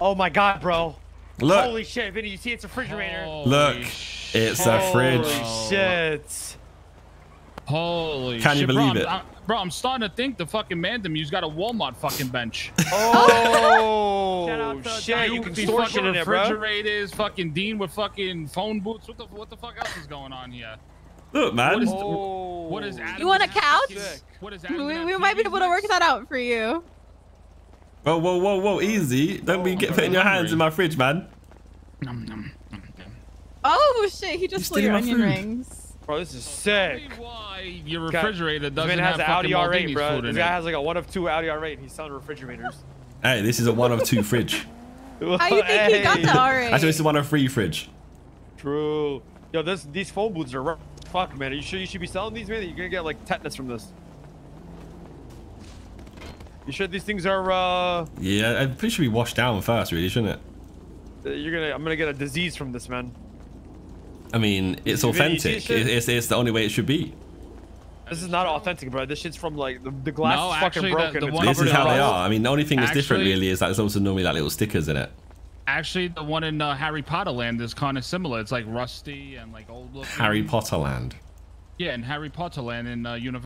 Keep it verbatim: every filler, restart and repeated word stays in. Oh my god, bro. Look. Holy shit, Vinny, you see it's a refrigerator. Holy Look, shit. it's a fridge. Holy shit. Holy Can shit, you believe bro, it? I'm, bro, I'm starting to think the fucking Mandem has got a Walmart fucking bench. Oh, oh shit. You, you can be fucking in refrigerators, it, bro. Fucking Dean with fucking phone boots. What the, what the fuck else is going on here? Look, man. What is, oh. what is you want a couch? What is we we might be able to work that out for you. Whoa, whoa, whoa, whoa, easy. Don't oh, be getting putting your hands in my fridge, man. Nom, nom, nom, nom. Oh, shit, he just stole your onion food. rings. Bro, this is sick. Tell me why your refrigerator God. doesn't have fucking Audi R eight, bro. This guy it. has like a one of two Audi R eight, and he's selling refrigerators. Hey, this is a one of two fridge. How do you think hey. he got the R eight? Actually, it's a one of three fridge. True. Yo, this, these phone booths are rough. Fuck, man. Are you sure you should be selling these, man? You're gonna get like tetanus from this. You sure these things are, uh... yeah, I'm pretty sure we washed down first, really, shouldn't it? You're gonna... I'm gonna get a disease from this, man. I mean, it's authentic. It, it's, it's the only way it should be. This is not authentic, bro. This shit's from, like, the, the glass no, is fucking actually, broken. The, the one this is how they are. I mean, the only thing that's actually, different, really, is that there's also normally, like, little stickers in it. Actually, the one in uh, Harry Potter Land is kind of similar. It's, like, rusty and, like, old-looking. Harry Potter Land. Yeah, in Harry Potter Land in uh, Universal.